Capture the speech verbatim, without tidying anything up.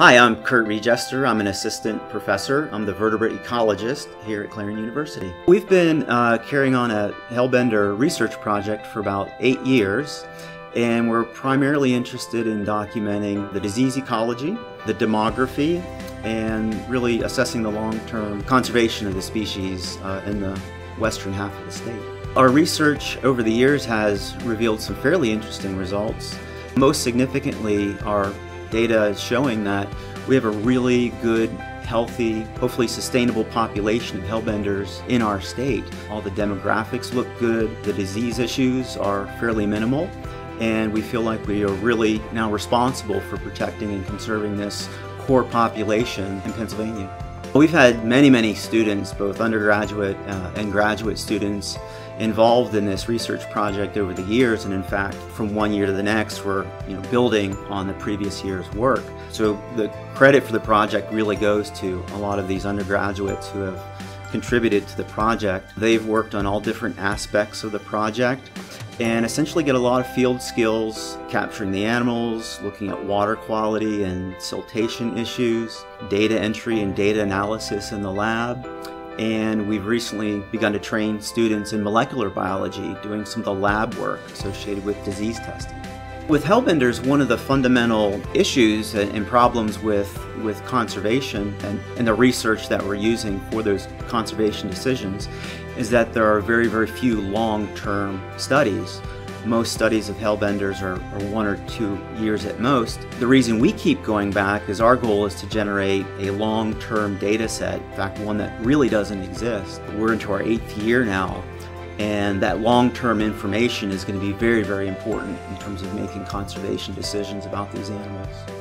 Hi, I'm Kurt Regester. I'm an assistant professor. I'm the vertebrate ecologist here at Clarion University. We've been uh, carrying on a hellbender research project for about eight years, and we're primarily interested in documenting the disease ecology, the demography, and really assessing the long-term conservation of the species uh, in the western half of the state. Our research over the years has revealed some fairly interesting results. Most significantly, our data is showing that we have a really good, healthy, hopefully sustainable population of hellbenders in our state. All the demographics look good, the disease issues are fairly minimal, and we feel like we are really now responsible for protecting and conserving this core population in Pennsylvania. We've had many, many students, both undergraduate uh, and graduate students, involved in this research project over the years, and in fact, from one year to the next, we're you know, building on the previous year's work. So the credit for the project really goes to a lot of these undergraduates who have contributed to the project. They've worked on all different aspects of the project and essentially get a lot of field skills, capturing the animals, looking at water quality and siltation issues, data entry and data analysis in the lab, and we've recently begun to train students in molecular biology, doing some of the lab work associated with disease testing. With hellbenders, one of the fundamental issues and problems with, with conservation and, and the research that we're using for those conservation decisions is that there are very, very few long-term studies. Most studies of hellbenders are, are one or two years at most. The reason we keep going back is our goal is to generate a long-term data set, in fact, one that really doesn't exist. We're into our eighth year now, and that long-term information is going to be very, very important in terms of making conservation decisions about these animals.